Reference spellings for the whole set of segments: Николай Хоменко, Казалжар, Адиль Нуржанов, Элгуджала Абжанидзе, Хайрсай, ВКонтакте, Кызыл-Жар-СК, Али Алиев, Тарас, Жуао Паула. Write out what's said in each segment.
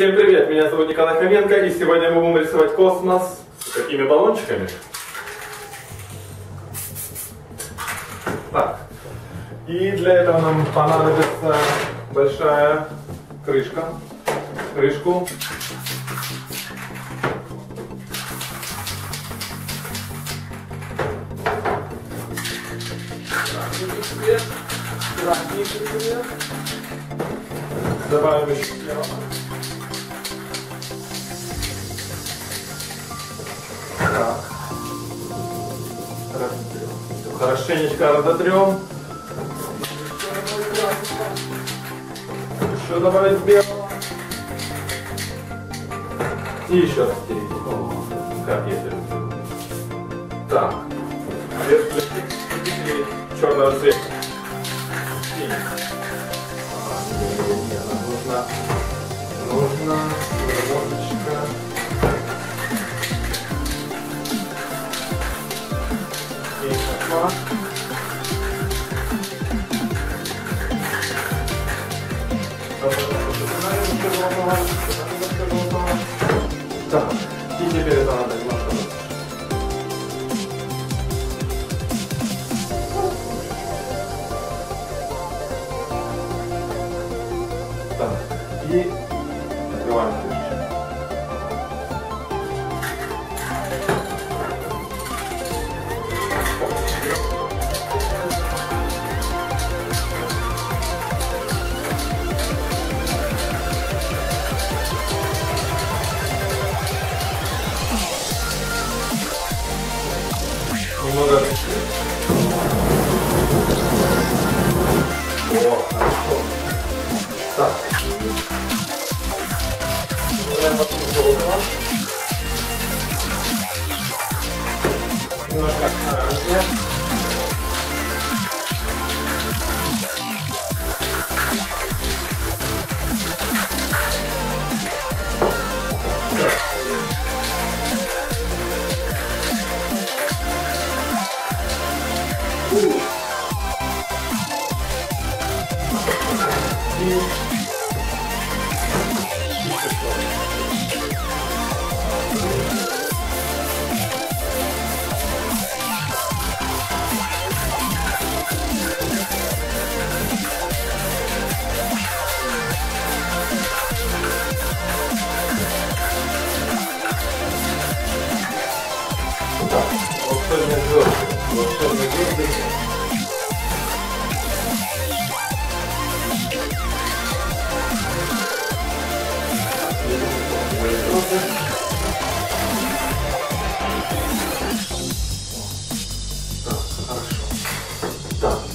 Всем привет! Меня зовут Николай Хоменко, и сегодня мы будем рисовать космос с такими баллончиками. Так. И для этого нам понадобится большая крышка. Крышку. Красный цвет. Добавим еще серого. Так. Хорошенечко разотрем. Еще добавить белого. И еще растереть. Как если. Так. Черного цвета. Нужна водочка. И масла. Так, и теперь это надо немножко. Так, и открываем ключ. Немного. О, хорошо. Так. Немножко оранжевое.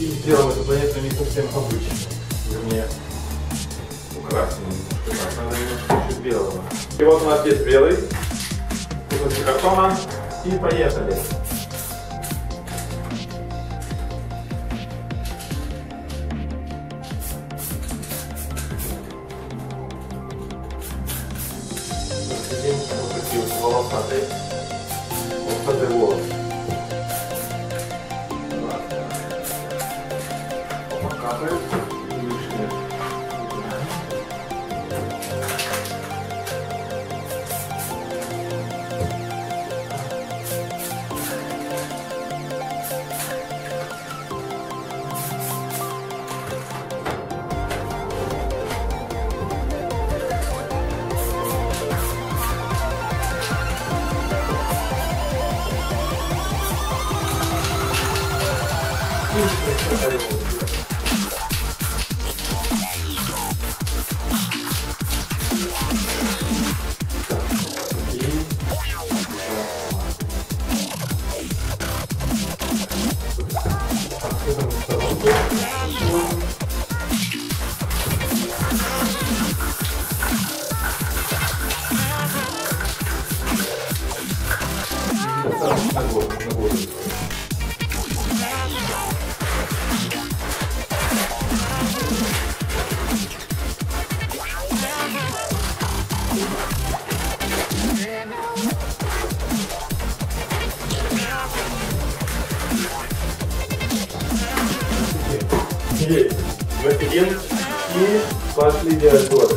И... И сделаем эту планету не совсем обычной, вернее, украсим. Так, надо немножко чуть белого. И вот у нас есть белый, кусочек картона, и поехали. Посадим вот такие вот волосатые волосы. Есть, мы офигенно, и пошли делать город.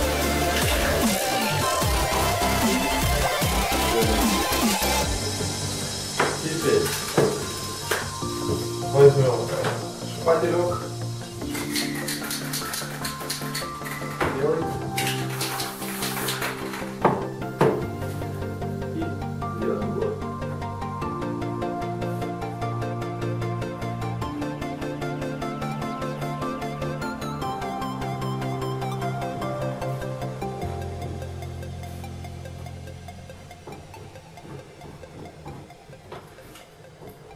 Возьмем шпателек, делаем и делаем год.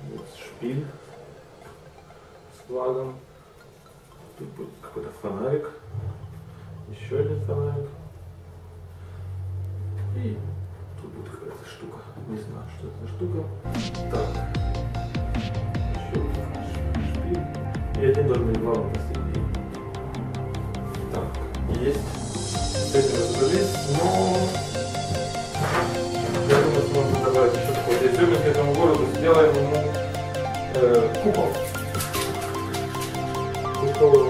Вот шпиль. Флагом. Тут будет какой-то фонарик, еще один фонарик, и тут будет какая-то штука, не знаю, что это за штука. Так, еще один шпиль и один должен быть главный посередине. Так, есть, с этим разобрались, но я думаю, что можно добавить еще какой-то изюминку к этому городу, сделаем ему купол. Купол.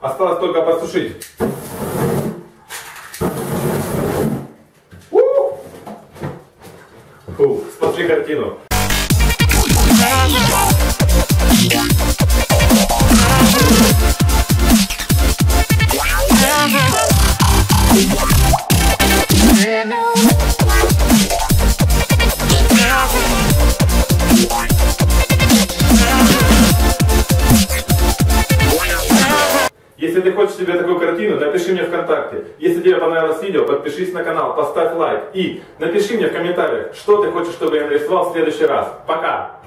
Осталось только посушить. Фу, спасли картину. Если Если ты хочешь себе такую картину, напиши мне ВКонтакте. Если тебе понравилось видео, подпишись на канал, поставь лайк и напиши мне в комментариях, что ты хочешь, чтобы я нарисовал в следующий раз. Пока!